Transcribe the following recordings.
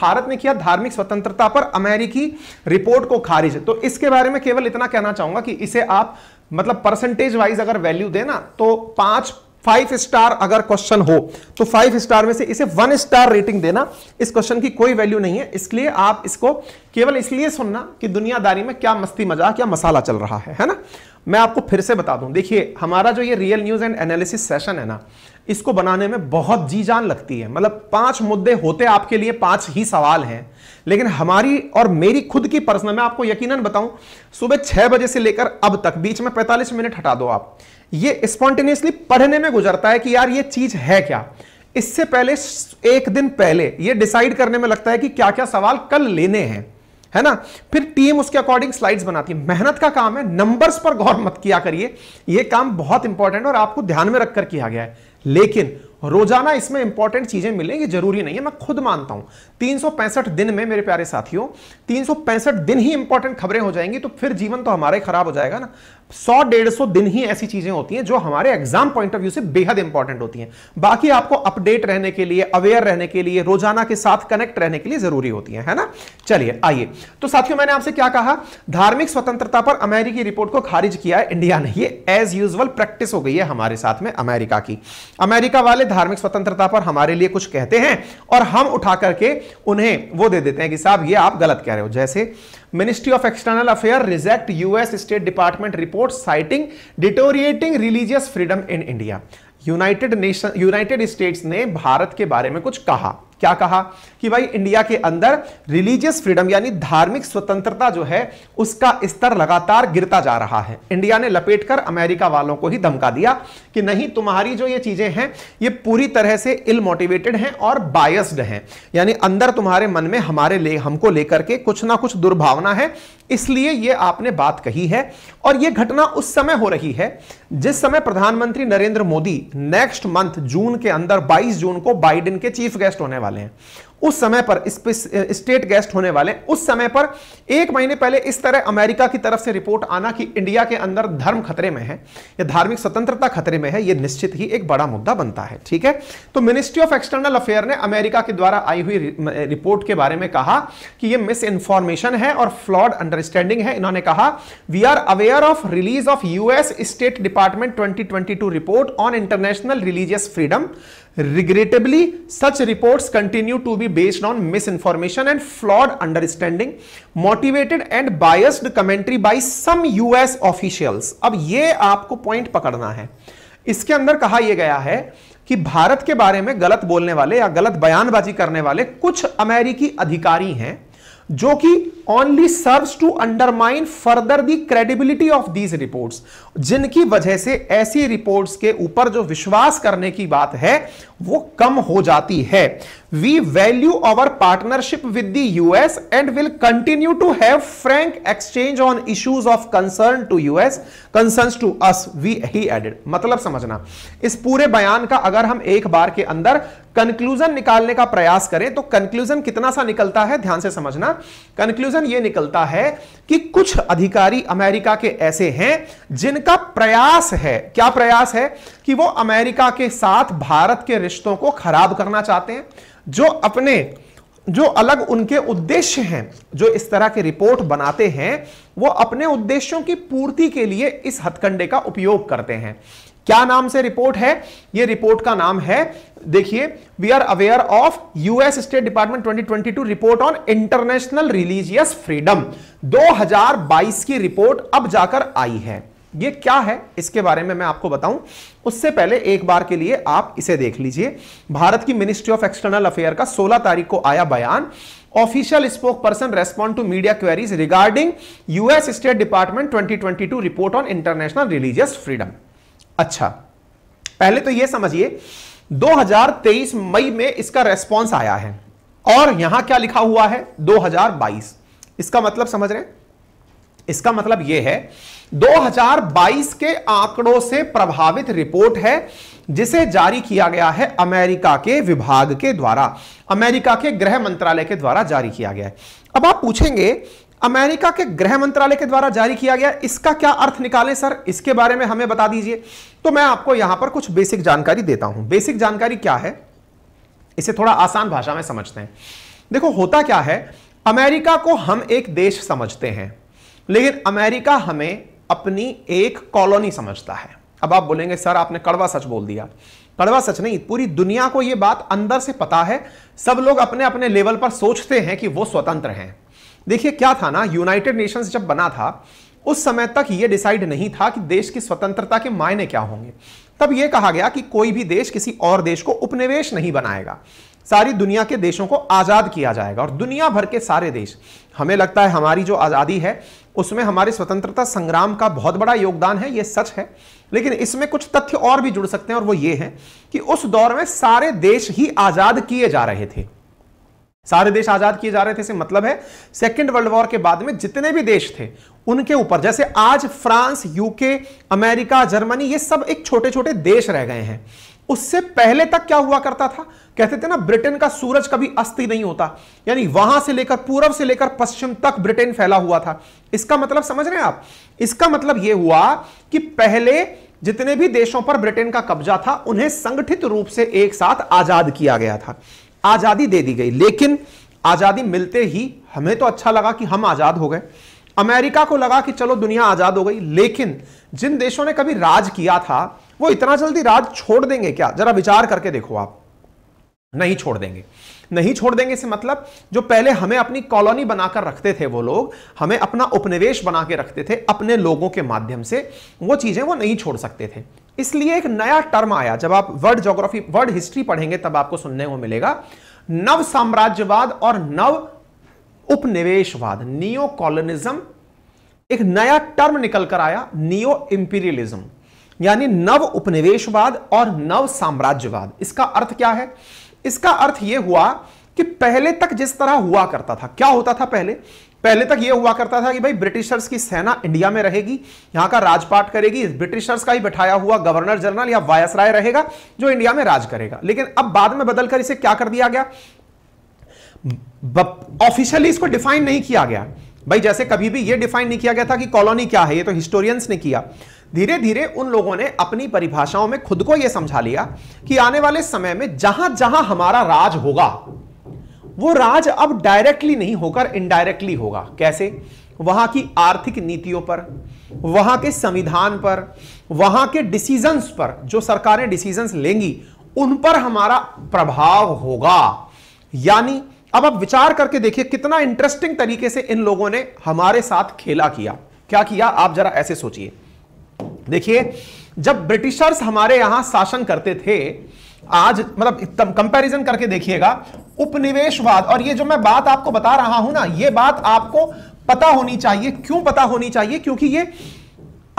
भारत ने किया धार्मिक स्वतंत्रता पर अमेरिकी रिपोर्ट को खारिज। तो इसके बारे में केवल इतना कहना चाहूंगा कि इसे आप मतलब परसेंटेज वाइज अगर वैल्यू देना तो 5 स्टार अगर क्वेश्चन हो तो 5 स्टार में से इसे 1 स्टार रेटिंग देना। इस क्वेश्चन की कोई वैल्यू नहीं है, इसलिए आप इसको केवल इसलिए सुनना कि दुनियादारी में क्या मस्ती मजाक या मसाला चल रहा है ना। मैं आपको फिर से बता दूं, देखिए हमारा जो ये real news and analysis session है ना, इसको बनाने में बहुत जी जान लगती है। मतलब 5 मुद्दे होते आपके लिए, 5 ही सवाल हैं, लेकिन हमारी और मेरी खुद की पर्सनल, मैं आपको यकीनन बताऊं सुबह 6 बजे से लेकर अब तक बीच में 45 मिनट हटा दो आप, ये स्पॉन्टेनियसली पढ़ने में गुजरता है कि यार ये चीज है क्या। इससे पहले एक दिन पहले ये डिसाइड करने में लगता है कि क्या क्या सवाल कल लेने हैं, है ना। फिर टीम उसके अकॉर्डिंग स्लाइड्स बनाती है। मेहनत का काम है, नंबर्स पर गौर मत किया करिए, यह काम बहुत इंपॉर्टेंट और आपको ध्यान में रखकर किया गया है। लेकिन रोजाना इसमें इंपॉर्टेंट चीजें मिलेंगी, जरूरी नहीं है। मैं खुद मानता हूं 365 दिन में मेरे प्यारे साथियों 365 दिन ही इंपॉर्टेंट खबरें हो जाएंगी तो फिर जीवन तो हमारा ही खराब हो जाएगा ना। 100-150 दिन ही ऐसी चीजें होती हैं जो हमारे एग्जाम पॉइंट ऑफ व्यू से बेहद इंपॉर्टेंट होती हैं। बाकी आपको अपडेट रहने के लिए, अवेयर रहने के लिए, रोजाना के साथ कनेक्ट रहने के लिए जरूरी होती है ना। चलिए आइए, तो साथियों मैंने आपसे क्या कहा, धार्मिक स्वतंत्रता पर अमेरिकी रिपोर्ट को खारिज किया है इंडिया ने। ये एज यूजुअल प्रैक्टिस हो गई है हमारे साथ में अमेरिका की। अमेरिका वाले धार्मिक स्वतंत्रता पर हमारे लिए कुछ कहते हैं और हम उठा करके उन्हें वो दे देते हैं कि साहब ये आप गलत कह रहे हो। जैसे ministry of external affair reject US state department report citing deteriorating religious freedom in India. United states ने भारत के बारे में कुछ कहा, क्या कहा कि भाई इंडिया के अंदर रिलीजियस फ्रीडम यानी धार्मिक स्वतंत्रता जो है उसका स्तर लगातार गिरता जा रहा है। इंडिया ने लपेटकर अमेरिका वालों को ही धमका दिया कि नहीं, तुम्हारी जो ये चीजें हैं ये पूरी तरह से इल मोटिवेटेड हैं और बायस्ड हैं, यानी अंदर तुम्हारे मन में हमको लेकर के कुछ ना कुछ दुर्भावना है, इसलिए ये आपने बात कही है। और यह घटना उस समय हो रही है जिस समय प्रधानमंत्री नरेंद्र मोदी नेक्स्ट मंथ जून के अंदर 22 जून को बाइडेन के चीफ गेस्ट होने वाले हैं। उस समय पर स्टेट गेस्ट होने वाले, उस समय पर 1 महीने पहले इस तरह अमेरिका की तरफ से रिपोर्ट आना कि इंडिया के अंदर धर्म खतरे में है या धार्मिक स्वतंत्रता खतरे में है, यह निश्चित ही एक बड़ा मुद्दा बनता है। ठीक है, तो मिनिस्ट्री ऑफ एक्सटर्नल अफेयर ने अमेरिका के द्वारा आई हुई रिपोर्ट के बारे में कहा कि यह मिस इन्फॉर्मेशन है और फ्लॉड अंडरस्टैंडिंग है। इन्होंने कहा we are aware of release of US state department 2022 report on international religious freedom. Regrettably, such reports continue to be based on misinformation and flawed understanding, motivated and biased commentary by some US officials. अब ये आपको point पकड़ना है। इसके अंदर कहा यह गया है कि भारत के बारे में गलत बोलने वाले या गलत बयानबाजी करने वाले कुछ अमेरिकी अधिकारी हैं जो कि only serves to undermine further the credibility of these reports, जिनकी वजह से ऐसी रिपोर्ट्स के ऊपर जो विश्वास करने की बात है वो कम हो जाती है। We value our partnership with the US and will continue to have frank exchange on issues of concern to US, concerns to us, he added। मतलब समझना, इस पूरे बयान का अगर हम एक बार के अंदर कंक्लूजन निकालने का प्रयास करें तो कंक्लूजन कितना सा निकलता है, ध्यान से समझना। कंक्लूजन ये निकलता है कि कुछ अधिकारी अमेरिका के ऐसे हैं जिनका प्रयास है, क्या प्रयास है, कि वो अमेरिका के साथ भारत के रिश्तों को खराब करना चाहते हैं। जो अलग उनके उद्देश्य हैं, जो इस तरह के रिपोर्ट बनाते हैं वो अपने उद्देश्यों की पूर्ति के लिए इस हथकंडे का उपयोग करते हैं। क्या नाम से रिपोर्ट है, ये रिपोर्ट का नाम है, देखिए, we are aware of US state department 2022 report on international religious freedom. 2022 की रिपोर्ट अब जाकर आई है। ये क्या है इसके बारे में मैं आपको बताऊं उससे पहले एक बार के लिए आप इसे देख लीजिए। भारत की मिनिस्ट्री ऑफ एक्सटर्नल अफेयर का 16 तारीख को आया बयान, official spokesperson respond to media queries regarding US state department 2022 report on international religious freedom. अच्छा, पहले तो यह समझिए 2023 मई में इसका रेस्पॉन्स आया है और यहां क्या लिखा हुआ है 2022। इसका मतलब समझ रहे हैं, इसका मतलब यह है 2022 के आंकड़ों से प्रभावित रिपोर्ट है जिसे जारी किया गया है अमेरिका के विभाग के द्वारा, अमेरिका के गृह मंत्रालय के द्वारा जारी किया गया है। अब आप पूछेंगे अमेरिका के गृह मंत्रालय के द्वारा जारी किया गया, इसका क्या अर्थ निकालें सर, इसके बारे में हमें बता दीजिए। तो मैं आपको यहां पर कुछ बेसिक जानकारी देता हूं। बेसिक जानकारी क्या है, इसे थोड़ा आसान भाषा में समझते हैं। देखो होता क्या है, अमेरिका को हम एक देश समझते हैं, लेकिन अमेरिका हमें अपनी एक कॉलोनी समझता है। अब आप बोलेंगे सर आपने कड़वा सच बोल दिया। कड़वा सच नहीं, पूरी दुनिया को यह बात अंदर से पता है, सब लोग अपने अपने लेवल पर सोचते हैं कि वो स्वतंत्र हैं। देखिए क्या था ना, यूनाइटेड नेशंस जब बना था उस समय तक यह डिसाइड नहीं था कि देश की स्वतंत्रता के मायने क्या होंगे। तब यह कहा गया कि कोई भी देश किसी और देश को उपनिवेश नहीं बनाएगा, सारी दुनिया के देशों को आज़ाद किया जाएगा। और दुनिया भर के सारे देश, हमें लगता है हमारी जो आज़ादी है उसमें हमारे स्वतंत्रता संग्राम का बहुत बड़ा योगदान है, यह सच है, लेकिन इसमें कुछ तथ्य और भी जुड़ सकते हैं और वो ये हैं कि उस दौर में सारे देश ही आज़ाद किए जा रहे थे। सारे देश आज़ाद किए जा रहे थे से मतलब है सेकेंड वर्ल्ड वॉर के बाद में जितने भी देश थे उनके ऊपर, जैसे आज फ्रांस, यूके, अमेरिका, जर्मनी, ये सब एक छोटे छोटे देश रह गए हैं। उससे पहले तक क्या हुआ करता था, कहते थे ना ब्रिटेन का सूरज कभी अस्त ही नहीं होता, यानी वहां से लेकर पूर्व से लेकर पश्चिम तक ब्रिटेन फैला हुआ था। इसका मतलब समझ रहे हैं आप, इसका मतलब यह हुआ कि पहले जितने भी देशों पर ब्रिटेन का कब्जा था उन्हें संगठित रूप से एक साथ आजाद किया गया था, आजादी दे दी गई। लेकिन आजादी मिलते ही हमें तो अच्छा लगा कि हम आजाद हो गए, अमेरिका को लगा कि चलो दुनिया आजाद हो गई, लेकिन जिन देशों ने कभी राज किया था वो इतना जल्दी राज छोड़ देंगे क्या? जरा विचार करके देखो आप, नहीं छोड़ देंगे। नहीं छोड़ देंगे से मतलब जो पहले हमें अपनी कॉलोनी बनाकर रखते थे वो लोग, हमें अपना उपनिवेश बना के रखते थे अपने लोगों के माध्यम से, वो चीजें वो नहीं छोड़ सकते थे। इसलिए एक नया टर्म आया, जब आप वर्ल्ड ज्योग्राफी, वर्ल्ड हिस्ट्री पढ़ेंगे तब आपको सुनने को मिलेगा नव साम्राज्यवाद और नव उपनिवेशवाद, नियो कॉलोनिज्म। एक नया टर्म निकल कर आया, नियो इंपीरियलिज्म, यानी नव उपनिवेशवाद और नव साम्राज्यवाद। इसका अर्थ क्या है? इसका अर्थ यह हुआ कि पहले तक जिस तरह हुआ करता था, क्या होता था पहले? पहले तक यह हुआ करता था कि भाई ब्रिटिशर्स की सेना इंडिया में रहेगी, यहां का राजपाट करेगी, ब्रिटिशर्स का ही बैठाया हुआ गवर्नर जनरल या वायसराय रहेगा जो इंडिया में राज करेगा। लेकिन अब बाद में बदलकर इसे क्या कर दिया गया, ऑफिशियली इसको डिफाइन नहीं किया गया। भाई जैसे कभी भी यह डिफाइन नहीं किया गया था कि कॉलोनी क्या है, ये तो हिस्टोरियंस ने किया। धीरे धीरे उन लोगों ने अपनी परिभाषाओं में खुद को यह समझा लिया कि आने वाले समय में जहां जहां हमारा राज होगा वो राज अब डायरेक्टली नहीं होकर इनडायरेक्टली होगा। कैसे? वहां की आर्थिक नीतियों पर, वहां के संविधान पर, वहां के डिसीजंस पर, जो सरकारें डिसीजंस लेंगी उन पर हमारा प्रभाव होगा। यानी अब आप विचार करके देखिए कितना इंटरेस्टिंग तरीके से इन लोगों ने हमारे साथ खेला किया। क्या किया आप जरा ऐसे सोचिए, देखिए जब ब्रिटिशर्स हमारे यहां शासन करते थे, आज मतलब कंपैरिजन करके देखिएगा उपनिवेशवाद और ये जो मैं बात आपको बता रहा हूं ना, ये बात आपको पता होनी चाहिए। क्यों पता होनी चाहिए? क्योंकि ये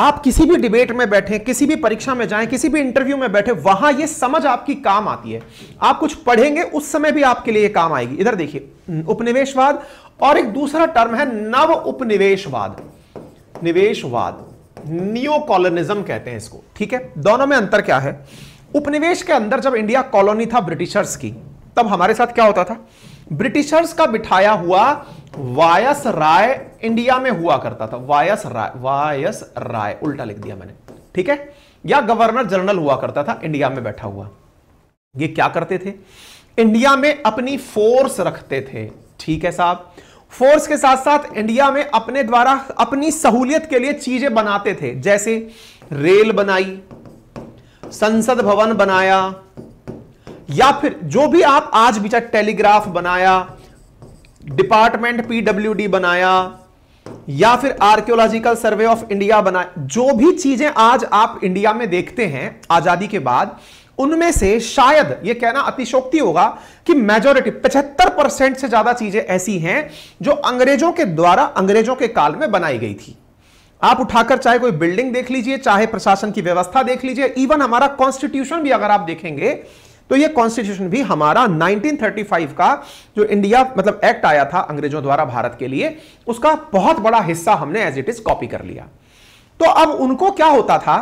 आप किसी भी डिबेट में बैठे, किसी भी परीक्षा में जाएं, किसी भी इंटरव्यू में बैठे, वहां ये समझ आपकी काम आती है। आप कुछ पढ़ेंगे उस समय भी आपके लिए काम आएगी। इधर देखिए उपनिवेशवाद और एक दूसरा टर्म है नव उपनिवेशवाद, निवेशवाद, नियो कॉलोनिज्म कहते हैं इसको, ठीक है। दोनों में अंतर क्या है? उपनिवेश के अंदर जब इंडिया कॉलोनी था ब्रिटिशर्स की, तब हमारे साथ क्या होता था, ब्रिटिशर्स का बिठाया हुआ वायसराय इंडिया में हुआ करता था, वायसराय उल्टा लिख दिया मैंने, ठीक है, या गवर्नर जनरल हुआ करता था इंडिया में बैठा हुआ। ये क्या करते थे, इंडिया में अपनी फोर्स रखते थे, ठीक है साहब, फोर्स के साथ साथ इंडिया में अपने द्वारा अपनी सहूलियत के लिए चीजें बनाते थे, जैसे रेल बनाई, संसद भवन बनाया, या फिर जो भी आप आज भी चाहे टेलीग्राफ बनाया, डिपार्टमेंट पीडब्ल्यूडी बनाया, या फिर आर्कियोलॉजिकल सर्वे ऑफ इंडिया बनाया। जो भी चीजें आज आप इंडिया में देखते हैं आजादी के बाद, उनमें से शायद यह कहना अतिशोक्ति होगा कि मेजॉरिटी 75% से ज्यादा चीजें ऐसी हैं जो अंग्रेजों के द्वारा, अंग्रेजों के काल में बनाई गई थी। आप उठाकर चाहे कोई बिल्डिंग देख लीजिए, चाहे प्रशासन की व्यवस्था देख लीजिए, इवन हमारा कॉन्स्टिट्यूशन भी अगर आप देखेंगे तो यह कॉन्स्टिट्यूशन भी हमारा 1935 का जो इंडिया मतलब एक्ट आया था अंग्रेजों द्वारा भारत के लिए, उसका बहुत बड़ा हिस्सा हमने एज इट इज कॉपी कर लिया। तो अब उनको क्या होता था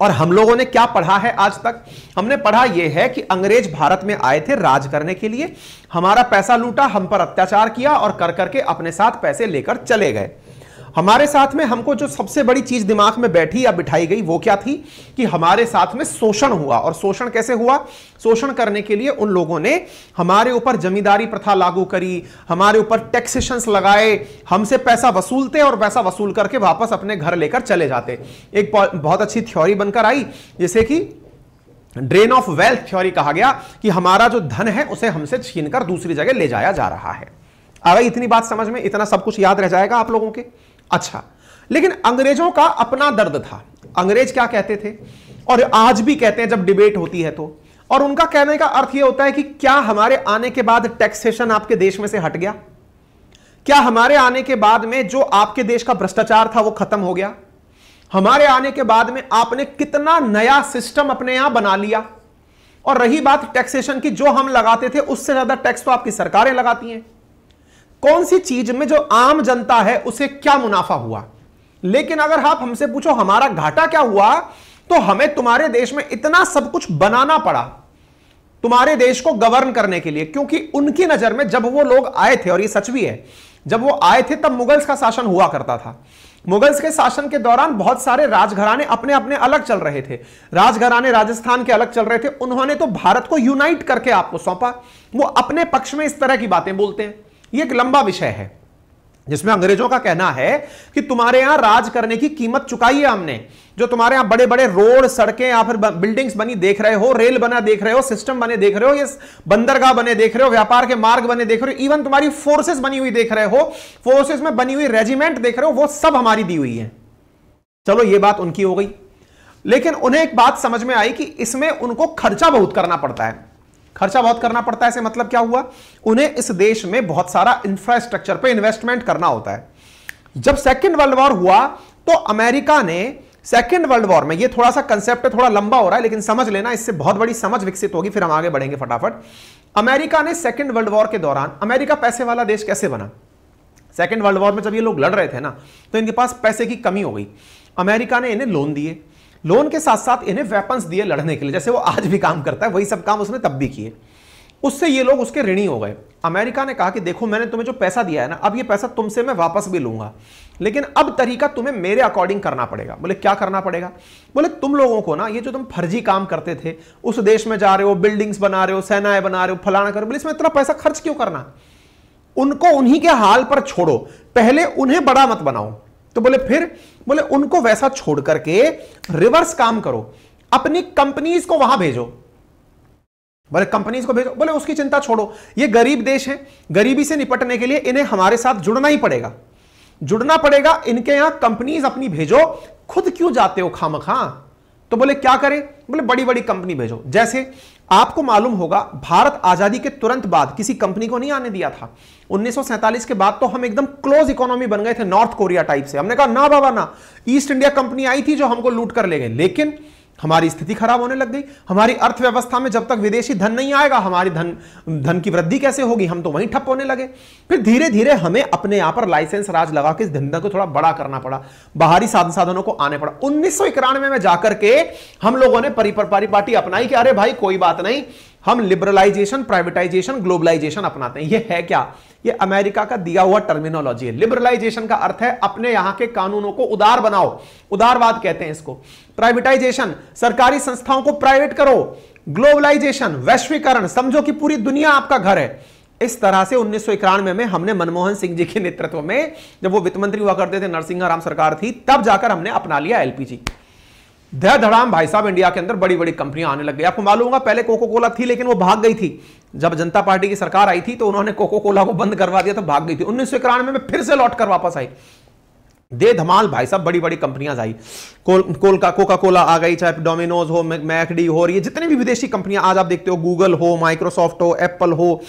और हम लोगों ने क्या पढ़ा है आज तक, हमने पढ़ा यह है कि अंग्रेज भारत में आए थे राज करने के लिए, हमारा पैसा लूटा, हम पर अत्याचार किया और कर करके अपने साथ पैसे लेकर चले गए। हमारे साथ में हमको जो सबसे बड़ी चीज दिमाग में बैठी या बिठाई गई वो क्या थी कि हमारे साथ में शोषण हुआ। और शोषण कैसे हुआ? शोषण करने के लिए उन लोगों ने हमारे ऊपर जमींदारी प्रथा लागू करी, हमारे ऊपर टैक्सेशंस लगाए, हमसे पैसा वसूलते और पैसा वसूल करके वापस अपने घर लेकर चले जाते। एक बहुत अच्छी थ्योरी बनकर आई जैसे कि ड्रेन ऑफ वेल्थ थ्योरी कहा गया कि हमारा जो धन है उसे हमसे छीनकर दूसरी जगह ले जाया जा रहा है। अब इतनी बात समझ में, इतना सब कुछ याद रह जाएगा आप लोगों के। अच्छा, लेकिन अंग्रेजों का अपना दर्द था। अंग्रेज क्या कहते थे और आज भी कहते हैं जब डिबेट होती है तो, और उनका कहने का अर्थ यह होता है कि क्या हमारे आने के बाद टैक्सेशन आपके देश में से हट गया? क्या हमारे आने के बाद में जो आपके देश का भ्रष्टाचार था वो खत्म हो गया? हमारे आने के बाद में आपने कितना नया सिस्टम अपने यहां बना लिया। और रही बात टैक्सेशन की, जो हम लगाते थे उससे ज्यादा टैक्स तो आपकी सरकारें लगाती हैं। कौन सी चीज में जो आम जनता है उसे क्या मुनाफा हुआ? लेकिन अगर आप हमसे पूछो हमारा घाटा क्या हुआ, तो हमें तुम्हारे देश में इतना सब कुछ बनाना पड़ा तुम्हारे देश को गवर्न करने के लिए। क्योंकि उनकी नजर में जब वो लोग आए थे, और ये सच भी है, जब वो आए थे तब मुगल्स का शासन हुआ करता था। मुगल्स के शासन के दौरान बहुत सारे राजघराने अपने अपने अलग चल रहे थे। राजघराने राजस्थान के अलग चल रहे थे। उन्होंने तो भारत को यूनाइट करके आपको सौंपा। वो अपने पक्ष में इस तरह की बातें बोलते हैं। ये एक लंबा विषय है जिसमें अंग्रेजों का कहना है कि तुम्हारे यहां राज करने की कीमत चुकाई है हमने। जो तुम्हारे यहां बड़े बड़े रोड, सड़कें या फिर बिल्डिंग्स बनी देख रहे हो, रेल बना देख रहे हो, सिस्टम बने देख रहे हो, ये बंदरगाह बने देख रहे हो, व्यापार के मार्ग बने देख रहे हो, इवन तुम्हारी फोर्सेस बनी हुई देख रहे हो, फोर्सेस में बनी हुई रेजिमेंट देख रहे हो, वो सब हमारी दी हुई है। चलो ये बात उनकी हो गई। लेकिन उन्हें एक बात समझ में आई कि इसमें उनको खर्चा बहुत करना पड़ता है। खर्चा बहुत करना पड़ता है ऐसे मतलब क्या हुआ? उन्हें इस देश में बहुत सारा इंफ्रास्ट्रक्चर पे इन्वेस्टमेंट करना होता है। जब सेकंड वर्ल्ड वॉर हुआ तो अमेरिका ने सेकंड वर्ल्ड वॉर में, ये थोड़ा सा कंसेप्ट थोड़ा लंबा हो रहा है लेकिन समझ लेना, इससे बहुत बड़ी समझ विकसित होगी, फिर हम आगे बढ़ेंगे फटाफट। अमेरिका ने सेकंड वर्ल्ड वॉर के दौरान, अमेरिका पैसे वाला देश कैसे बना? सेकंड वर्ल्ड वॉर में जब ये लोग लड़ रहे थे ना तो इनके पास पैसे की कमी हो गई। अमेरिका ने इन्हें लोन दिए, लोन के साथ साथ इन्हें वेपन्स दिए लड़ने के लिए। जैसे वो आज भी काम करता है वही सब काम उसने तब भी किए। उससे ये लोग उसके ऋणी हो गए। अमेरिका ने कहा कि देखो मैंने तुम्हें जो पैसा दिया है ना, अब ये पैसा तुमसे मैं वापस भी लूंगा, लेकिन अब तरीका तुम्हें मेरे अकॉर्डिंग करना पड़ेगा। बोले क्या करना पड़ेगा? बोले तुम लोगों को ना, ये जो तुम फर्जी काम करते थे, उस देश में जा रहे हो, बिल्डिंग्स बना रहे हो, सेनाएं बना रहे हो, फलाना करो, बोले इसमें इतना पैसा खर्च क्यों करना? उनको उन्हीं के हाल पर छोड़ो, पहले उन्हें बड़ा मत बनाओ। तो बोले फिर? बोले उनको वैसा छोड़ करके रिवर्स काम करो, अपनी कंपनीज को वहां भेजो। बोले कंपनीज को भेजो? बोले उसकी चिंता छोड़ो, ये गरीब देश है, गरीबी से निपटने के लिए इन्हें हमारे साथ जुड़ना ही पड़ेगा, जुड़ना पड़ेगा। इनके यहां कंपनीज अपनी भेजो, खुद क्यों जाते हो खामखा? तो बोले क्या करें? बोले बड़ी बड़ी कंपनी भेजो। जैसे आपको मालूम होगा भारत आजादी के तुरंत बाद किसी कंपनी को नहीं आने दिया था। 1947 के बाद तो हम एकदम क्लोज इकोनॉमी बन गए थे, नॉर्थ कोरिया टाइप से। हमने कहा ना बाबा ना, ईस्ट इंडिया कंपनी आई थी जो हमको लूट कर ले गई। लेकिन हमारी स्थिति खराब होने लग गई। हमारी अर्थव्यवस्था में जब तक विदेशी धन नहीं आएगा हमारी धन की वृद्धि कैसे होगी? हम तो वहीं ठप होने लगे। फिर धीरे धीरे हमें अपने यहां पर लाइसेंस राज लगा के इस धंधा को थोड़ा बड़ा करना पड़ा, बाहरी साधनों को आने पड़ा। 1991 में जाकर के हम लोगों ने परिपाटी अपनाई कि अरे भाई कोई बात नहीं, हम लिबरलाइजेशन, प्राइवेटाइजेशन, ग्लोबलाइजेशन अपनाते हैं। ये है क्या? ये अमेरिका का दिया हुआ टर्मिनोलॉजी है। लिबरलाइजेशन का अर्थ है अपने यहां के कानूनों को उदार बनाओ, उदारवाद कहते हैं इसको। प्राइवेटाइजेशन, सरकारी संस्थाओं को प्राइवेट करो। ग्लोबलाइजेशन, वैश्वीकरण, समझो कि पूरी दुनिया आपका घर है। इस तरह से 1991 में हमने मनमोहन सिंह जी के नेतृत्व में, जब वो वित्त मंत्री हुआ करते थे, नरसिंह राम सरकार थी, तब जाकर हमने अपना लिया एलपीजी। धड़ धड़ाम भाई साहब इंडिया के अंदर बड़ी बड़ी कंपनियां आने लग गई। आपको मालूम होगा पहले कोको कोला थी लेकिन वो भाग गई थी। जब जनता पार्टी की सरकार आई थी तो उन्होंने कोको कोला को बंद करवा दिया तो भाग गई थी। 1991 में फिर से लौट कर वापस आई। दे धमाल भाई साहब बड़ी बड़ी कंपनियां आई। कोका कोला आ गई, चाहे डोमिनोज हो, मैकडी हो, और ये जितने भी विदेशी कंपनियां आज आप देखते हो, गूगल हो, माइक्रोसॉफ्ट हो, एप्पल हो,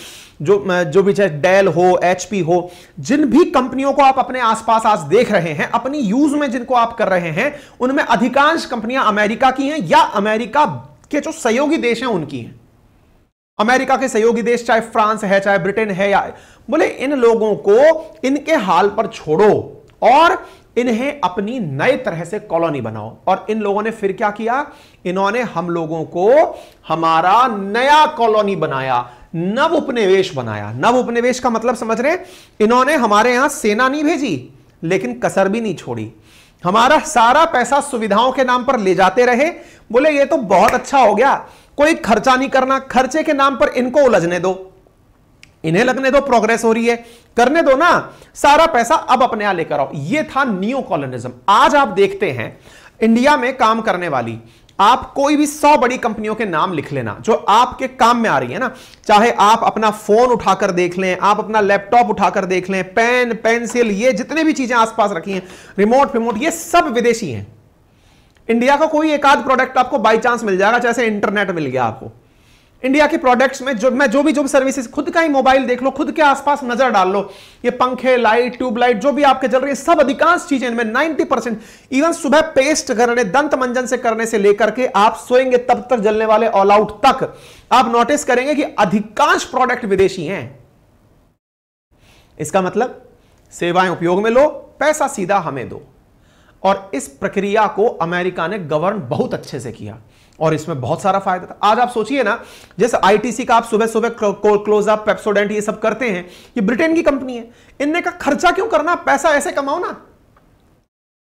जो भी चाहे डेल हो, एचपी हो, जिन भी कंपनियों को आप अपने आसपास आज देख रहे हैं, अपनी यूज में जिनको आप कर रहे हैं, उनमें अधिकांश कंपनियां अमेरिका की हैं या अमेरिका के जो सहयोगी देश हैं उनकी हैं। अमेरिका के सहयोगी देश चाहे फ्रांस है, चाहे ब्रिटेन है, या बोले इन लोगों को इनके हाल पर छोड़ो और इन्हें अपनी नए तरह से कॉलोनी बनाओ। और इन लोगों ने फिर क्या किया? इन्होंने हम लोगों को हमारा नया कॉलोनी बनाया, नव उपनिवेश बनाया। नव उपनिवेश का मतलब समझ रहे हैं? इन्होंने हमारे यहां सेना नहीं भेजी, लेकिन कसर भी नहीं छोड़ी। हमारा सारा पैसा सुविधाओं के नाम पर ले जाते रहे, बोले ये तो बहुत अच्छा हो गया, कोई खर्चा नहीं करना, खर्चे के नाम पर इनको उलझने दो, इन्हें लगने दो प्रोग्रेस हो रही है, करने दो ना, सारा पैसा अब अपने यहां लेकर आओ। ये था न्यू कॉलोनिज्म। आज आप देखते हैं इंडिया में काम करने वाली आप कोई भी 100 बड़ी कंपनियों के नाम लिख लेना जो आपके काम में आ रही है ना, चाहे आप अपना फोन उठाकर देख लें, आप अपना लैपटॉप उठाकर देख लें, पेन पेंसिल ये जितने भी चीजें आसपास रखी हैं, रिमोट रिमोट ये सब विदेशी हैं। इंडिया का कोई एक आध प्रोडक्ट आपको बाय चांस मिल जाएगा, जैसे इंटरनेट मिल गया आपको। इंडिया के प्रोडक्ट्स में जो भी सर्विसेज, खुद का ही मोबाइल देख लो, खुद के आसपास नजर डाल लो, ये पंखे लाइट ट्यूबलाइट जो भी आपके चल रही है सब अधिकांश चीजें इनमें 90%, इवन सुबह पेस्ट करने दंत मंजन से करने से लेकर के आप सोएंगे तब तक जलने वाले ऑल आउट तक, आप नोटिस करेंगे कि अधिकांश प्रोडक्ट विदेशी हैं। इसका मतलब सेवाएं उपयोग में लो, पैसा सीधा हमें दो। और इस प्रक्रिया को अमेरिका ने गवर्न बहुत अच्छे से किया और इसमें बहुत सारा फायदा था। आज आप सोचिए ना, जैसे आईटीसी का आप सुबह सुबह क्लोजअप पेप्सोडेंट ये सब करते हैं, ये ब्रिटेन की कंपनी है, इनने का खर्चा क्यों करना, पैसा ऐसे कमाओ ना।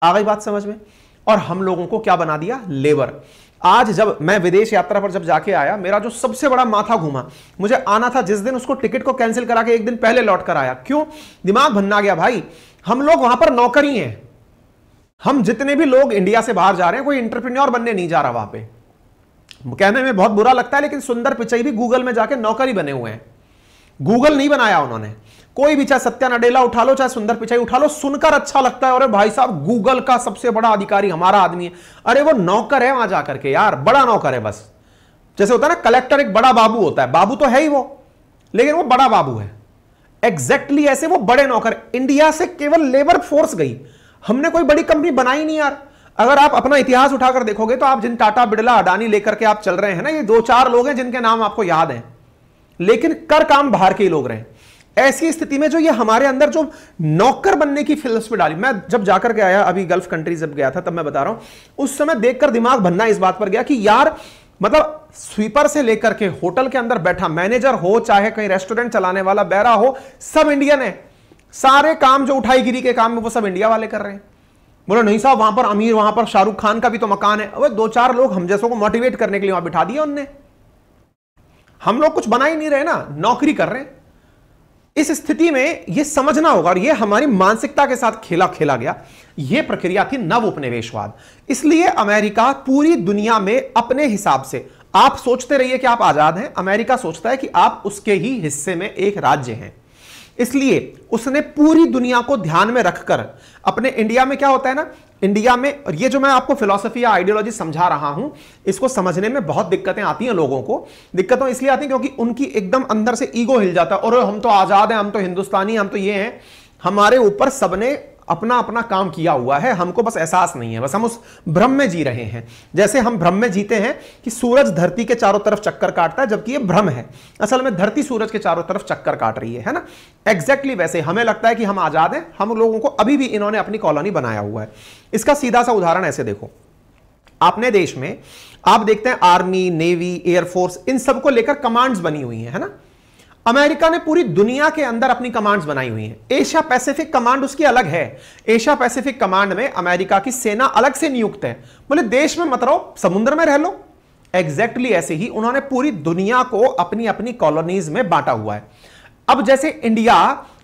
आ गई बात समझ में। और हम लोगों को क्या बना दिया, लेबर। आज जब मैं विदेश यात्रा पर जब जाके आया, मेरा जो सबसे बड़ा माथा घूमा, मुझे आना था जिस दिन, उसको टिकट को कैंसिल करा के एक दिन पहले लौट कर आया। क्यों, दिमाग भन्ना गया भाई, हम लोग वहां पर नौकर ही हैं। हम जितने भी लोग इंडिया से बाहर जा रहे हैं, कोई एंटरप्रेन्योर बनने नहीं जा रहा वहां पे। कहने में बहुत बुरा लगता है लेकिन सुंदर पिचाई भी गूगल में जाके नौकरी बने हुए हैं, गूगल नहीं बनाया उन्होंने। कोई भी, चाहे सत्या नडेला उठा लो, चाहे सुंदर पिचाई उठा लो, सुनकर अच्छा लगता है अरे भाई साहब गूगल का सबसे बड़ा अधिकारी हमारा आदमी है। अरे वो नौकर है वहां जाकर के यार, बड़ा नौकर है। बस जैसे होता है ना कलेक्टर एक बड़ा बाबू होता है, बाबू तो है ही वो, लेकिन वो बड़ा बाबू है। एग्जैक्टली ऐसे वो बड़े नौकर। इंडिया से केवल लेबर फोर्स गई, हमने कोई बड़ी कंपनी बनाई नहीं यार। अगर आप अपना इतिहास उठाकर देखोगे तो आप जिन टाटा बिड़ला अडानी लेकर के आप चल रहे हैं ना, ये दो चार लोग हैं जिनके नाम आपको याद हैं, लेकिन कर काम बाहर के ही लोग रहे हैं। ऐसी स्थिति में जो ये हमारे अंदर जो नौकर बनने की फिलसफी डाली, मैं जब जाकर के आया अभी गल्फ कंट्री जब गया था तब मैं बता रहा हूं, उस समय देखकर दिमाग भन्ना इस बात पर गया कि यार मतलब स्वीपर से लेकर के होटल के अंदर बैठा मैनेजर हो, चाहे कहीं रेस्टोरेंट चलाने वाला बैरा हो, सब इंडियन है। सारे काम जो उठाई गिरी के काम में वो सब इंडिया वाले कर रहे हैं। बोलो नहीं साहब वहां पर अमीर, वहां पर शाहरुख खान का भी तो मकान है। अबे दो चार लोग हम जैसों को मोटिवेट करने के लिए वहां बिठा दिया उनने, हम लोग कुछ बना ही नहीं रहे ना, नौकरी कर रहे हैं। इस स्थिति में यह समझना होगा, और यह हमारी मानसिकता के साथ खेला खेला गया। यह प्रक्रिया थी नव उपनिवेशवाद। इसलिए अमेरिका पूरी दुनिया में अपने हिसाब से, आप सोचते रहिए कि आप आजाद हैं, अमेरिका सोचता है कि आप उसके ही हिस्से में एक राज्य हैं। इसलिए उसने पूरी दुनिया को ध्यान में रखकर अपने, इंडिया में क्या होता है ना, इंडिया में, और ये जो मैं आपको फिलॉसफी या आइडियोलॉजी समझा रहा हूं, इसको समझने में बहुत दिक्कतें आती हैं लोगों को। दिक्कतों इसलिए आती हैं क्योंकि उनकी एकदम अंदर से ईगो हिल जाता है, और हम तो आजाद हैं, हम तो हिंदुस्तानी, हम तो ये हैं, हमारे ऊपर सबने अपना अपना काम किया हुआ है, हमको बस एहसास नहीं है, बस हम उस भ्रम में जी रहे हैं। जैसे हम भ्रम में जीते हैं कि सूरज धरती के चारों तरफ चक्कर काटता है, जबकि ये भ्रम है, असल में धरती सूरज के चारों तरफ चक्कर काट रही है ना। एग्जैक्टली वैसे हमें लगता है कि हम आजाद हैं, हम लोगों को अभी भी इन्होंने अपनी कॉलोनी बनाया हुआ है। इसका सीधा सा उदाहरण ऐसे देखो, अपने देश में आप देखते हैं आर्मी, नेवी, एयरफोर्स, इन सबको लेकर कमांड्स बनी हुई है ना। अमेरिका ने पूरी दुनिया के अंदर अपनी कमांड्स बनाई हुई हैं। एशिया पैसिफिक कमांड उसकी अलग है, एशिया पैसिफिक कमांड में अमेरिका की सेना अलग से नियुक्त है। बोले देश में मत रहो, समुद्र में रह लो। एग्जैक्टली ऐसे ही उन्होंने पूरी दुनिया को अपनी अपनी कॉलोनीज में बांटा हुआ है। अब जैसे इंडिया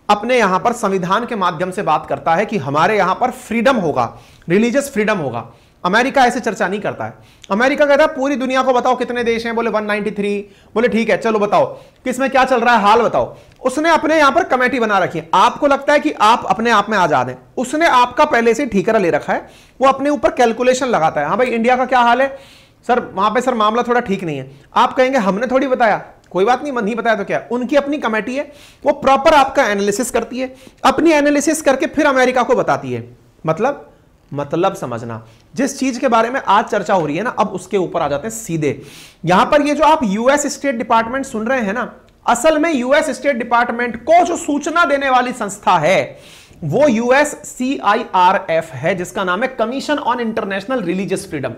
अपने यहां पर संविधान के माध्यम से बात करता है कि हमारे यहां पर फ्रीडम होगा, रिलीजियस फ्रीडम होगा, अमेरिका ऐसे चर्चा नहीं करता है। अमेरिका कहता है पूरी दुनिया को बताओ कितने देश हैं, बोले 193, बोले ठीक है चलो बताओ किसमें क्या चल रहा है, हाल बताओ। उसने अपने यहां पर कमेटी बना रखी है। आपको लगता है कि आप अपने आप में आजाद हैं, उसने आपका पहले से ठीकरा ले रखा है, वो अपने ऊपर कैलकुलेशन लगाता है। हाँ भाई इंडिया का क्या हाल है सर, वहां पर सर मामला थोड़ा ठीक नहीं है। आप कहेंगे हमने थोड़ी बताया, कोई बात नहीं, मन नहीं बताया तो क्या। उनकी अपनी कमेटी है, वो प्रॉपर आपका एनालिसिस करती है, अपनी एनालिसिस करके फिर अमेरिका को बताती है। मतलब समझना, जिस चीज के बारे में आज चर्चा हो रही है ना, अब उसके ऊपर आ जाते हैं सीधे। यहां पर ये जो आप यूएस स्टेट डिपार्टमेंट सुन रहे हैं ना, असल में यूएस स्टेट डिपार्टमेंट को जो सूचना देने वाली संस्था है वो यूएस CIRF है, जिसका नाम है commission on international religious freedom.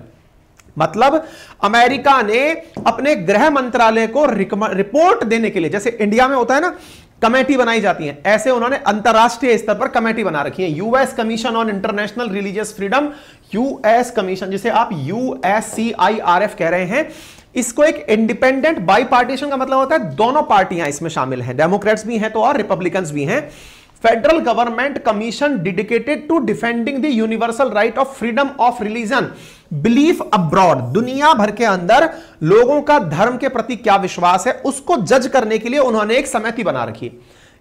मतलब अमेरिका ने अपने गृह मंत्रालय को रिपोर्ट देने के लिए, जैसे इंडिया में होता है ना कमेटी बनाई जाती हैं। ऐसे उन्होंने अंतरराष्ट्रीय स्तर पर कमेटी बना रखी है, US commission on international religious freedom, US commission जिसे आप यूएससीआईआरएफ कह रहे हैं। इसको एक इंडिपेंडेंट बाईपार्टीशन का मतलब होता है दोनों पार्टियां इसमें शामिल हैं, डेमोक्रेट्स भी हैं तो और रिपब्लिकन्स भी हैं। Federal government commission dedicated to defending the universal right of freedom of religion belief abroad, दुनिया भर के अंदर लोगों का धर्म के प्रति क्या विश्वास है उसको जज करने के लिए उन्होंने एक समिति बना रखी।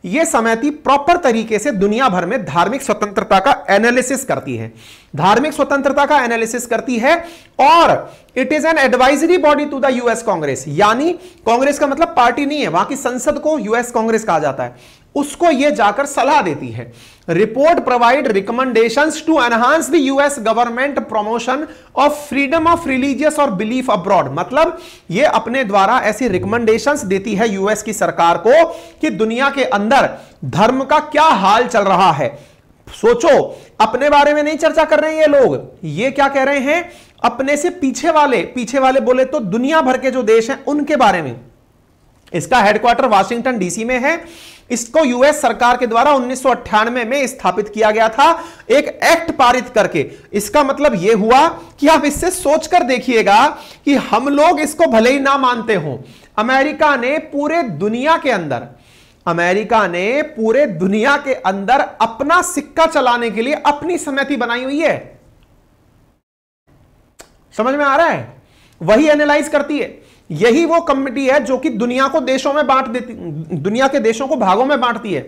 यह समिति प्रॉपर तरीके से दुनिया भर में धार्मिक स्वतंत्रता का एनालिसिस करती है, धार्मिक स्वतंत्रता का एनालिसिस करती है, और it is an advisory body to the US Congress, यानी कांग्रेस का मतलब पार्टी नहीं है, वहां की संसद को यूएस कांग्रेस कहा जाता है, उसको ये जाकर सलाह देती है। Report provide recommendations to enhance the US government promotion of freedom of religious और बिलीफ अब्रॉड, मतलब ये अपने द्वारा ऐसी रिकमेंडेशंस देती है यूएस की सरकार को कि दुनिया के अंदर धर्म का क्या हाल चल रहा है। सोचो, अपने बारे में नहीं चर्चा कर रहे हैं ये लोग, ये क्या कह रहे हैं, अपने से पीछे वाले बोले तो दुनिया भर के जो देश हैं उनके बारे में। इसका हेडक्वार्टर वाशिंगटन डीसी में है, इसको यूएस सरकार के द्वारा 1998 में स्थापित किया गया था एक एक्ट पारित करके। इसका मतलब यह हुआ कि आप इससे सोचकर देखिएगा कि हम लोग इसको भले ही ना मानते हों, अमेरिका ने पूरे दुनिया के अंदर अपना सिक्का चलाने के लिए अपनी समिति बनाई हुई है। समझ में आ रहा है, वही एनालाइज करती है, यही वो कमेटी है जो कि दुनिया को देशों में बांट देती, दुनिया के देशों को भागों में बांटती है,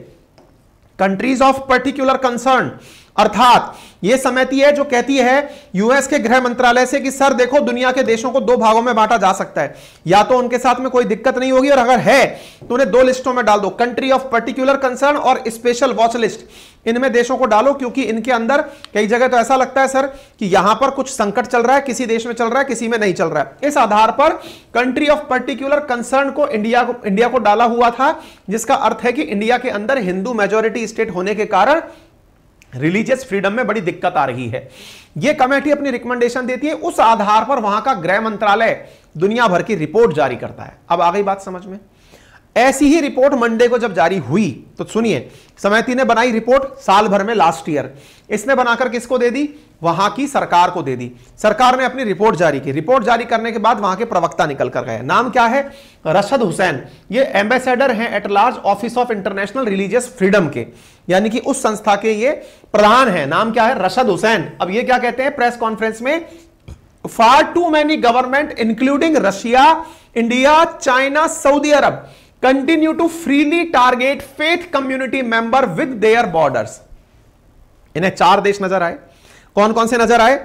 कंट्रीज ऑफ पर्टिकुलर कंसर्न। अर्थात ये समिति है जो कहती है यूएस के गृह मंत्रालय से कि सर देखो दुनिया के देशों को दो भागों में बांटा जा सकता है, या तो उनके साथ में कोई दिक्कत नहीं होगी, और अगर है तो उन्हें दो लिस्टों में डाल दो, कंट्री ऑफ पर्टिकुलर कंसर्न और स्पेशल वॉच लिस्ट, इनमें देशों को डालो, क्योंकि इनके अंदर कई जगह तो ऐसा लगता है सर कि यहां पर कुछ संकट चल रहा है, किसी देश में चल रहा है किसी में नहीं चल रहा है। इस आधार पर कंट्री ऑफ पर्टिकुलर कंसर्न को इंडिया को डाला हुआ था, जिसका अर्थ है कि इंडिया के अंदर हिंदू मेजोरिटी स्टेट होने के कारण रिलीजियस फ्रीडम में बड़ी दिक्कत आ रही है। यह कमेटी अपनी रिकमेंडेशन देती है, उस आधार पर वहां का गृह मंत्रालय दुनिया भर की रिपोर्ट जारी करता है। अब आ गई बात समझ में। ऐसी ही रिपोर्ट मंडे को जब जारी हुई तो सुनिए, समिति ने बनाई रिपोर्ट साल भर में लास्ट ईयर, इसने बनाकर किसको दे दी, वहां की सरकार को दे दी। सरकार ने अपनी रिपोर्ट जारी की, रिपोर्ट जारी करने के बाद वहां के प्रवक्ता निकल कर गए, नाम क्या है, रशद हुसैन, ये एम्बेसडर हैं at large office of international religious freedom के, यानी कि उस संस्था के ये प्रधान हैं, नाम क्या है, रशद हुसैन। अब ये क्या कहते हैं प्रेस कॉन्फ्रेंस में, far too many government including Russia, India, China, Saudi Arab continue to freely target faith community member with their borders। इन्हें चार देश नजर आए, कौन कौन से नजर आए,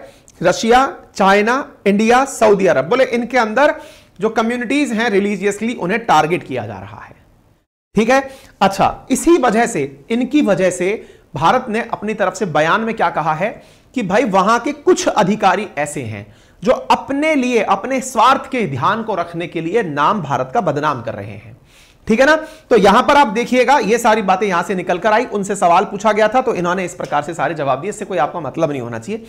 रशिया, चाइना, इंडिया, सऊदी अरब। बोले इनके अंदर जो कम्युनिटीज हैं रिलीजियसली उन्हें टारगेट किया जा रहा है, ठीक है। अच्छा, इसी वजह से, इनकी वजह से भारत ने अपनी तरफ से बयान में क्या कहा है कि भाई वहां के कुछ अधिकारी ऐसे हैं जो अपने लिए, अपने स्वार्थ के ध्यान को रखने के लिए नाम भारत का बदनाम कर रहे हैं, ठीक है ना। तो यहां पर आप देखिएगा ये सारी बातें यहां से निकलकर आई, उनसे सवाल पूछा गया था तो इन्होंने इस प्रकार से सारे जवाब दिए। इससे कोई आपका मतलब नहीं होना चाहिए,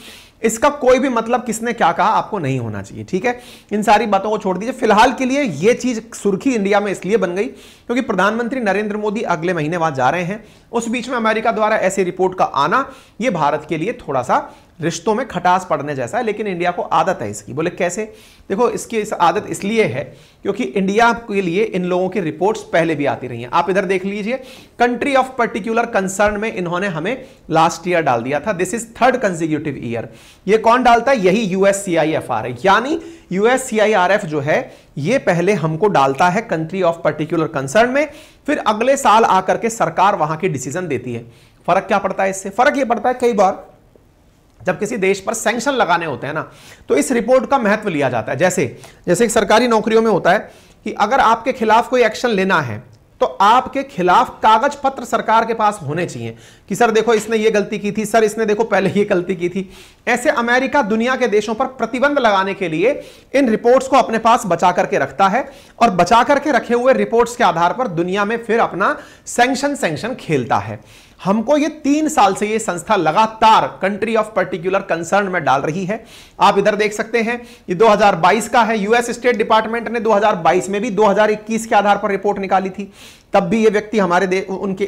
इसका कोई भी मतलब किसने क्या कहा आपको नहीं होना चाहिए, ठीक है। इन सारी बातों को छोड़ दीजिए फिलहाल के लिए। ये चीज सुर्खी इंडिया में इसलिए बन गई क्योंकि प्रधानमंत्री नरेंद्र मोदी अगले महीने वहां जा रहे हैं, उस बीच में अमेरिका द्वारा ऐसी रिपोर्ट का आना ये भारत के लिए थोड़ा सा रिश्तों में खटास पड़ने जैसा है, लेकिन इंडिया को आदत है इसकी। बोले कैसे, देखो इसकी इस आदत इसलिए है क्योंकि इंडिया के लिए इन लोगों की रिपोर्ट्स पहले भी आती रही हैं। आप इधर देख लीजिए, कंट्री ऑफ पर्टिकुलर कंसर्न में इन्होंने हमें लास्ट ईयर डाल दिया था, this is third consecutive year. ये कौन डालता है, यही यूएससीआईएफआर, यानी यूएससीआईआरएफ जो है ये पहले हमको डालता है कंट्री ऑफ पर्टिकुलर कंसर्न में, फिर अगले साल आकर के सरकार वहां के डिसीजन देती है। फर्क क्या पड़ता है इससे, फर्क ये पड़ता है कई बार जब किसी देश पर सैंक्शन लगाने होते हैं ना तो इस रिपोर्ट का महत्व लिया जाता है। जैसे सरकारी नौकरियों में होता है कि अगर आपके खिलाफ कोई एक्शन लेना है तो आपके खिलाफ कागज पत्र सरकार के पास होने चाहिए कि सर देखो इसने ये गलती की थी, सर इसने देखो पहले ये गलती की थी। ऐसे अमेरिका दुनिया के देशों पर प्रतिबंध लगाने के लिए इन रिपोर्ट्स को अपने पास बचा करके रखता है, और बचा करके रखे हुए रिपोर्ट्स के आधार पर दुनिया में फिर अपना सैंक्शन खेलता है। हमको ये 3 साल से ये संस्था लगातार कंट्री ऑफ पर्टिकुलर कंसर्न में डाल रही है। आप इधर देख सकते हैं ये 2022 का है। यूएस स्टेट डिपार्टमेंट ने 2022 में भी 2021 के आधार पर रिपोर्ट निकाली थी, तब भी ये व्यक्ति हमारे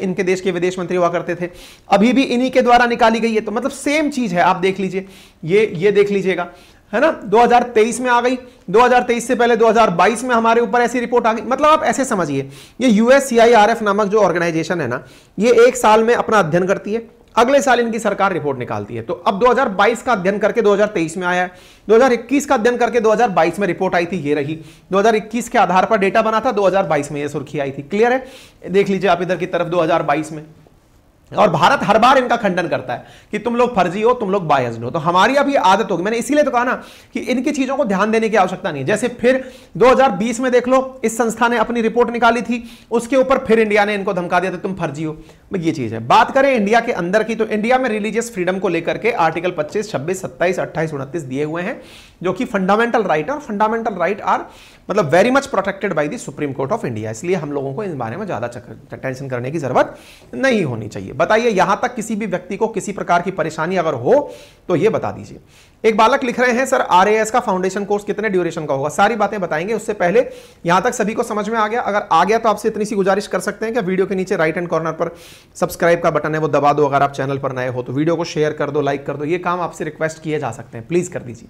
इनके देश के विदेश मंत्री हुआ करते थे, अभी भी इन्हीं के द्वारा निकाली गई है। तो मतलब सेम चीज है, आप देख लीजिए, ये देख लीजिएगा, है ना। 2023 में आ गई, 2023 से पहले 2022 में हमारे ऊपर ऐसी रिपोर्ट आ गई। मतलब आप ऐसे समझिए ये यूएससीआईआरएफ नामक जो ऑर्गेनाइजेशन है ना, ये 1 साल में अपना अध्ययन करती है, अगले साल इनकी सरकार रिपोर्ट निकालती है। तो अब 2022 का अध्ययन करके 2023 में आया है, 2021 का अध्ययन करके 2022 में रिपोर्ट आई थी, ये रही। 2021 के आधार पर डेटा बना था, 2022 में ये सुर्खी आई थी। क्लियर है, देख लीजिए आप इधर की तरफ 2022 में। और भारत हर बार इनका खंडन करता है कि तुम लोग फर्जी हो, तुम लोग बायस्ड हो। तो हमारी अब ये आदत होगी, मैंने इसीलिए तो कहा ना कि इनकी चीजों को ध्यान देने की आवश्यकता नहीं है। जैसे फिर 2020 में देख लो, इस संस्था ने अपनी रिपोर्ट निकाली थी, उसके ऊपर फिर इंडिया ने इनको धमका दिया था तुम फर्जी हो। ये चीज है। बात करें इंडिया के अंदर की, तो इंडिया में रिलीजियस फ्रीडम को लेकर के आर्टिकल 25, 26, 27, 28, 29 दिए हुए हैं, जो कि फंडामेंटल राइट है। और फंडामेंटल राइट आर मतलब very much protected by the Supreme Court of India. इसलिए हम लोगों को इस बारे में ज्यादा टेंशन करने की जरूरत नहीं होनी चाहिए। बताइए, यहां तक किसी भी व्यक्ति को किसी प्रकार की परेशानी अगर हो तो यह बता दीजिए। एक बालक लिख रहे हैं, सर आरएएस का फाउंडेशन कोर्स कितने ड्यूरेशन का होगा? सारी बातें बताएंगे, उससे पहले यहां तक सभी को समझ में आ गया? अगर आ गया तो आपसे इतनी सी गुजारिश कर सकते हैं कि वीडियो के नीचे राइट हैंड कॉर्नर पर सब्सक्राइब का बटन है, वो दबा दो। अगर आप चैनल पर नए हो तो वीडियो को शेयर कर दो, लाइक कर दो। ये काम आपसे रिक्वेस्ट किए जा सकते हैं, प्लीज कर दीजिए,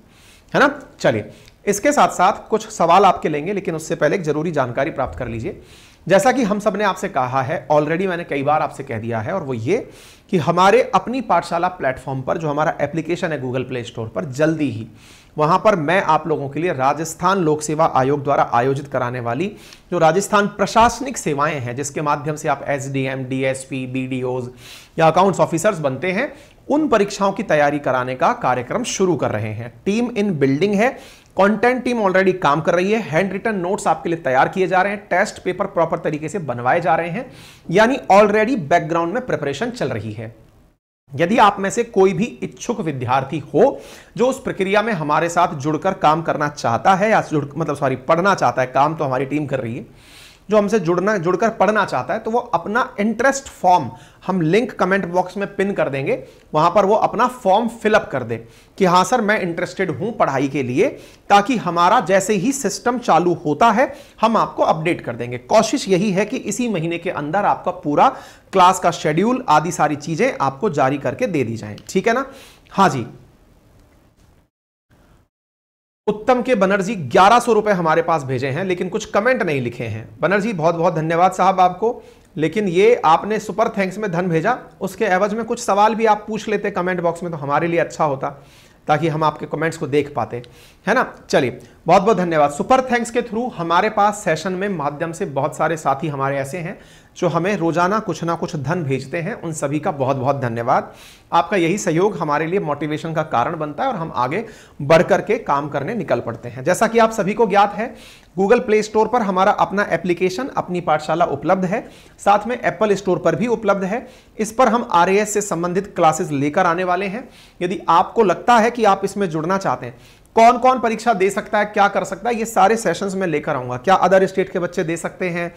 है ना। चलिए, इसके साथ साथ कुछ सवाल आपके लेंगे, लेकिन उससे पहले एक जरूरी जानकारी प्राप्त कर लीजिए। जैसा कि हम सब ने आपसे कहा है ऑलरेडी, मैंने कई बार आपसे कह दिया है, और वो ये कि हमारे अपनी पाठशाला प्लेटफॉर्म पर जो हमारा एप्लीकेशन है गूगल प्ले स्टोर पर, जल्दी ही वहाँ पर मैं आप लोगों के लिए राजस्थान लोक सेवा आयोग द्वारा आयोजित कराने वाली जो राजस्थान प्रशासनिक सेवाएं हैं, जिसके माध्यम से आप एसडीएम, डीएसपी, बीडीओज या अकाउंट्स ऑफिसर्स बनते हैं, उन परीक्षाओं की तैयारी कराने का कार्यक्रम शुरू कर रहे हैं। टीम इन बिल्डिंग है, कंटेंट टीम ऑलरेडी काम कर रही है, हैंड रिटन नोट्स आपके लिए तैयार किए जा रहे हैं, टेस्ट पेपर प्रॉपर तरीके से बनवाए जा रहे हैं, यानी ऑलरेडी बैकग्राउंड में प्रिपरेशन चल रही है। यदि आप में से कोई भी इच्छुक विद्यार्थी हो जो उस प्रक्रिया में हमारे साथ जुड़कर काम करना चाहता है, या पढ़ना चाहता है, काम तो हमारी टीम कर रही है, जो हमसे जुड़कर पढ़ना चाहता है, तो वो अपना इंटरेस्ट फॉर्म हम लिंक कमेंट बॉक्स में पिन कर देंगे, वहां पर वो अपना फॉर्म फिलअप कर दे कि हाँ सर मैं इंटरेस्टेड हूं पढ़ाई के लिए, ताकि हमारा जैसे ही सिस्टम चालू होता है हम आपको अपडेट कर देंगे। कोशिश यही है कि इसी महीने के अंदर आपका पूरा क्लास का शेड्यूल आदि सारी चीजें आपको जारी करके दे दी जाए, ठीक है ना। हाँ जी, उत्तम के बनर्जी 1100 रुपए हमारे पास भेजे हैं, लेकिन कुछ कमेंट नहीं लिखे हैं। बनर्जी बहुत बहुत धन्यवाद साहब आपको, लेकिन ये आपने सुपर थैंक्स में धन भेजा, उसके एवज में कुछ सवाल भी आप पूछ लेते कमेंट बॉक्स में तो हमारे लिए अच्छा होता, ताकि हम आपके कमेंट्स को देख पाते, है ना। चलिए, बहुत बहुत धन्यवाद। सुपर थैंक्स के थ्रू हमारे पास सेशन में माध्यम से बहुत सारे साथी हमारे ऐसे हैं जो हमें रोजाना कुछ ना कुछ धन भेजते हैं, उन सभी का बहुत बहुत धन्यवाद। आपका यही सहयोग हमारे लिए मोटिवेशन का कारण बनता है और हम आगे बढ़ करके काम करने निकल पड़ते हैं। जैसा कि आप सभी को ज्ञात है, गूगल प्ले स्टोर पर हमारा अपना एप्लीकेशन अपनी पाठशाला उपलब्ध है, साथ में एप्पल स्टोर पर भी उपलब्ध है। इस पर हम आरएएस से संबंधित क्लासेस लेकर आने वाले हैं। यदि आपको लगता है कि आप इसमें जुड़ना चाहते हैं, कौन कौन परीक्षा दे सकता है, क्या कर सकता है, ये सारे सेशंस में लेकर आऊंगा। क्या अदर स्टेट के बच्चे दे सकते हैं,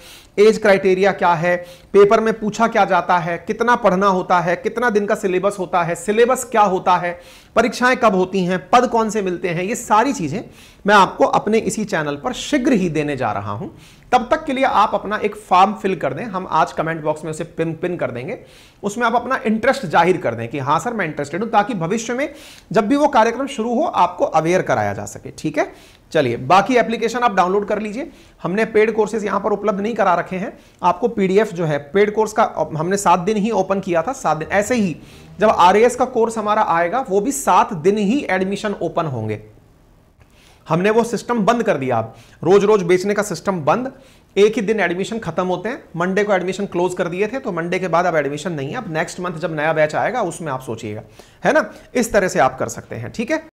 एज क्राइटेरिया क्या है, पेपर में पूछा क्या जाता है, कितना पढ़ना होता है, कितना दिन का सिलेबस होता है, सिलेबस क्या होता है, परीक्षाएं कब होती हैं, पद कौन से मिलते हैं, ये सारी चीजें मैं आपको अपने इसी चैनल पर शीघ्र ही देने जा रहा हूं। तब तक के लिए आप अपना एक फॉर्म फिल कर दें, हम आज कमेंट बॉक्स में उसे पिन कर देंगे, उसमें आप अपना इंटरेस्ट जाहिर कर दें कि हाँ सर मैं इंटरेस्टेड हूं, ताकि भविष्य में जब भी वो कार्यक्रम शुरू हो आपको अवेयर कराया जा सके, ठीक है। चलिए, बाकी एप्लीकेशन आप डाउनलोड कर लीजिए, हमने पेड कोर्सेज यहां पर उपलब्ध नहीं करा रखे हैं। आपको पीडीएफ जो है पेड कोर्स का हमने 7 दिन ही ओपन किया था, 7 दिन। ऐसे ही जब आरएएस का कोर्स हमारा आएगा वो भी 7 दिन ही एडमिशन ओपन होंगे। हमने वो सिस्टम बंद कर दिया, आप रोज रोज बेचने का सिस्टम बंद, एक ही दिन एडमिशन खत्म होते हैं। मंडे को एडमिशन क्लोज कर दिए थे, तो मंडे के बाद अब एडमिशन नहीं है। अब नेक्स्ट मंथ जब नया बैच आएगा उसमें आप सोचिएगा, है ना, इस तरह से आप कर सकते हैं, ठीक है।